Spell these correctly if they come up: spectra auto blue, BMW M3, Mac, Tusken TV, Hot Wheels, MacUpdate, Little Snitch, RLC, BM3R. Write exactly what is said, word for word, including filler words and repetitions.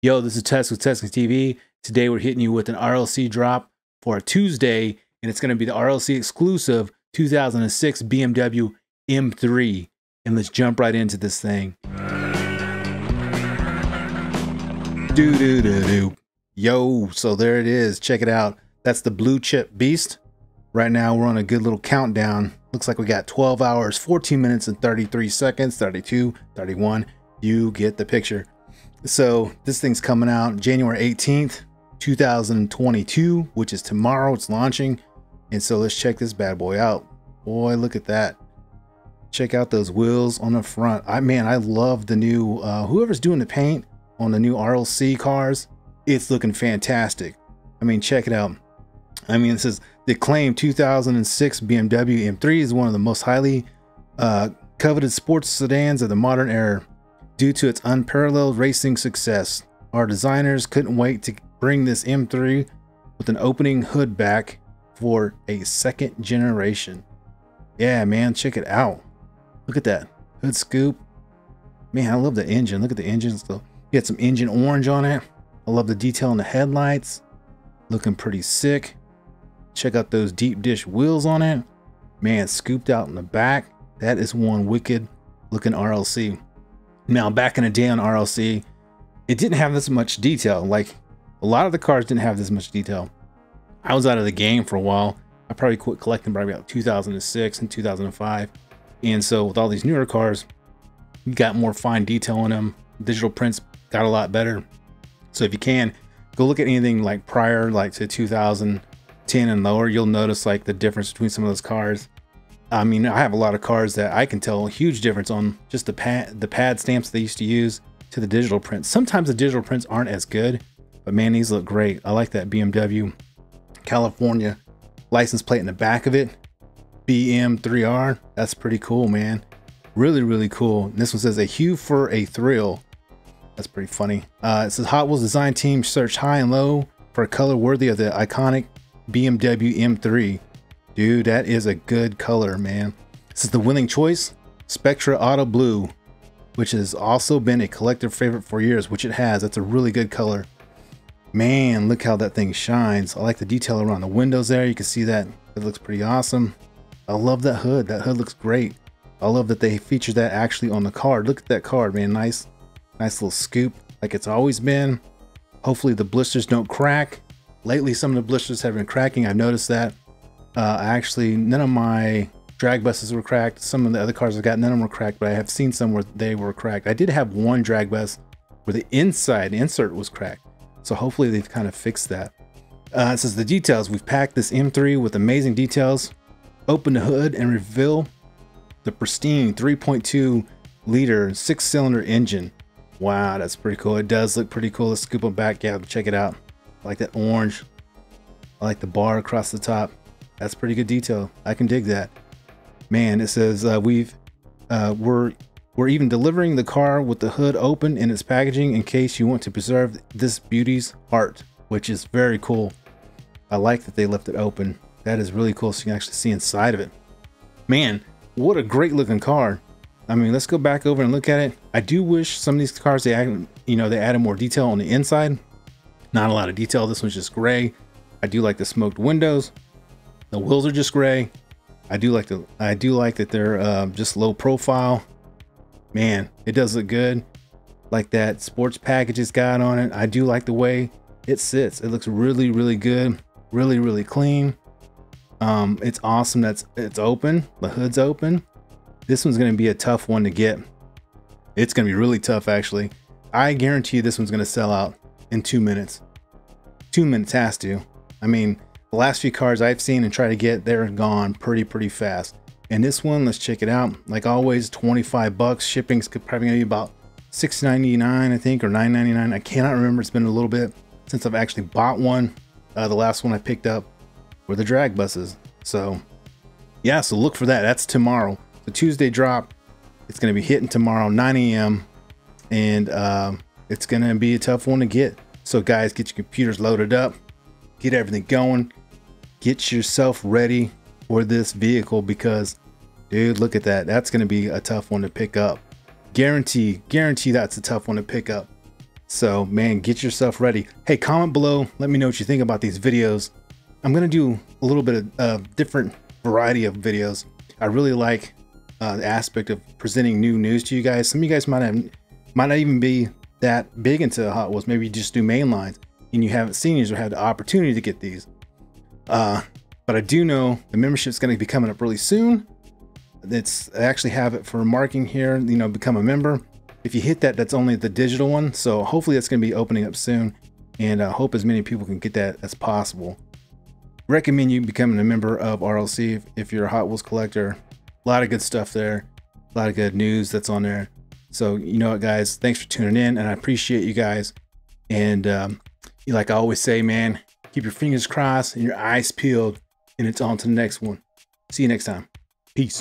Yo, this is Tusk with Tusken T V. Today we're hitting you with an R L C drop for Tuesday, and it's going to be the R L C exclusive two thousand six B M W M three. And let's jump right into this thing. Do do do do. Yo, so there it is. Check it out. That's the blue chip beast. Right now we're on a good little countdown. Looks like we got twelve hours, fourteen minutes and thirty-three seconds, thirty-two, thirty-one. You get the picture. So this thing's coming out January eighteenth two thousand twenty-two, which is tomorrow. It's launching, and so let's check this bad boy out. Boy, look at that. Check out those wheels on the front. I man I love the new uh whoever's doing the paint on the new R L C cars. It's looking fantastic. I mean, check it out. I mean, it says the acclaimed two thousand six B M W M three is one of the most highly uh coveted sports sedans of the modern era. Due to its unparalleled racing success, our designers couldn't wait to bring this M three with an opening hood back for a second generation. Yeah, man, check it out. Look at that hood scoop. Man, I love the engine. Look at the engine. So you got some engine orange on it. I love the detail in the headlights. Looking pretty sick. Check out those deep dish wheels on it. Man, scooped out in the back. That is one wicked looking R L C. Now, back in the day on R L C, it didn't have this much detail. Like, a lot of the cars didn't have this much detail. I was out of the game for a while. I probably quit collecting probably about two thousand six and two thousand five. And so with all these newer cars, you got more fine detail on them. Digital prints got a lot better. So if you can, go look at anything like prior, like to two thousand ten and lower, you'll notice like the difference between some of those cars. I mean, I have a lot of cars that I can tell a huge difference on just the pad, the pad stamps they used to use to the digital prints. Sometimes the digital prints aren't as good, but man, these look great. I like that B M W California license plate in the back of it. B M three R, that's pretty cool, man. Really, really cool. And this one says a hue for a thrill. That's pretty funny. Uh, it says Hot Wheels design team searched high and low for a color worthy of the iconic B M W M three. Dude, that is a good color, man. This is the winning choice, Spectra Auto Blue, which has also been a collector favorite for years, which it has. That's a really good color. Man, look how that thing shines. I like the detail around the windows there. You can see that. It looks pretty awesome. I love that hood. That hood looks great. I love that they feature that actually on the card. Look at that card, man. Nice, nice little scoop like it's always been. Hopefully the blisters don't crack. Lately, some of the blisters have been cracking. I've noticed that. Uh, actually, none of my drag buses were cracked. Some of the other cars I got, none of them were cracked, but I have seen some where they were cracked. I did have one drag bus where the inside insert was cracked. So hopefully they've kind of fixed that. Uh, it says the details. We've packed this M three with amazing details. Open the hood and reveal the pristine three point two liter six cylinder engine. Wow, that's pretty cool. It does look pretty cool. Let's scoop them back. Yeah, check it out. I like that orange. I like the bar across the top. That's pretty good detail. I can dig that, man. It says uh, we've uh, we're we're even delivering the car with the hood open in its packaging in case you want to preserve this beauty's heart, which is very cool. I like that they left it open. That is really cool, so you can actually see inside of it. Man, what a great looking car. I mean, let's go back over and look at it. I do wish some of these cars they add, you know they added more detail on the inside. Not a lot of detail. This one's just gray. I do like the smoked windows. The wheels are just gray. I do like the I do like that they're uh, just low profile. Man, it does look good. Like that sports package it's got on it. I do like the way it sits. It looks really, really good. Really, really clean. Um, it's awesome that's it's open. The hood's open. This one's gonna be a tough one to get. It's gonna be really tough, actually. I guarantee you this one's gonna sell out in two minutes. Two minutes has to. I mean, the last few cars I've seen and try to get, they're gone pretty, pretty fast. And this one, let's check it out. Like always, twenty-five bucks. Shipping's probably gonna be about six ninety-nine, I think, or nine ninety-nine. I cannot remember. It's been a little bit since I've actually bought one. Uh, the last one I picked up were the drag buses. So yeah, so look for that. That's tomorrow. The Tuesday drop. It's gonna be hitting tomorrow, nine A M And uh, it's gonna be a tough one to get. So guys, get your computers loaded up. Get everything going. Get yourself ready for this vehicle because, dude, look at that. That's going to be a tough one to pick up. Guarantee, guarantee that's a tough one to pick up. So man, get yourself ready. Hey, comment below, let me know what you think about these videos. I'm gonna do a little bit of uh, different variety of videos. I really like uh, the aspect of presenting new news to you guys. Some of you guys might have, might not even be that big into Hot Wheels. Maybe you just do main lines and you haven't seen these or had the opportunity to get these. Uh, but I do know the membership is going to be coming up really soon. It's, I actually have it for marking here, you know, become a member. If you hit that, that's only the digital one. So hopefully that's going to be opening up soon. And I hope as many people can get that as possible. Recommend you becoming a member of R L C if, if you're a Hot Wheels collector. A lot of good stuff there. A lot of good news that's on there. So you know what, guys, thanks for tuning in, and I appreciate you guys. And um, like I always say, man, keep your fingers crossed and your eyes peeled, and it's on to the next one. See you next time. Peace.